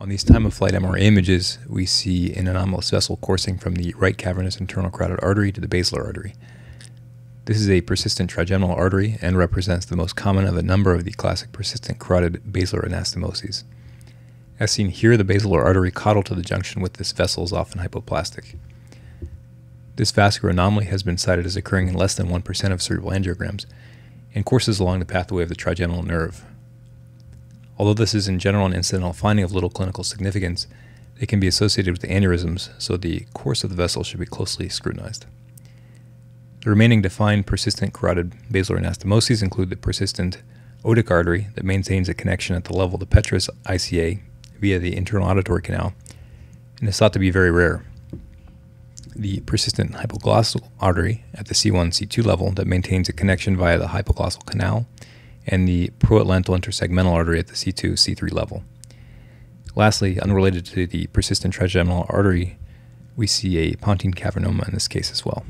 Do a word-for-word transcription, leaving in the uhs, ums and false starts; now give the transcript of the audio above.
On these time-of-flight M R I images, we see an anomalous vessel coursing from the right cavernous internal carotid artery to the basilar artery. This is a persistent trigeminal artery and represents the most common of a number of the classic persistent carotid basilar anastomoses. As seen here, the basilar artery caudal to the junction with this vessel is often hypoplastic. This vascular anomaly has been cited as occurring in less than one percent of cerebral angiograms and courses along the pathway of the trigeminal nerve. Although this is in general an incidental finding of little clinical significance, it can be associated with aneurysms, so the course of the vessel should be closely scrutinized. The remaining defined persistent carotid basilar anastomoses include the persistent otic artery that maintains a connection at the level of the petrous I C A via the internal auditory canal and is thought to be very rare. The persistent hypoglossal artery at the C one C two level that maintains a connection via the hypoglossal canal and the proatlantal intersegmental artery at the C two C three level. Lastly, unrelated to the persistent trigeminal artery, we see a pontine cavernoma in this case as well.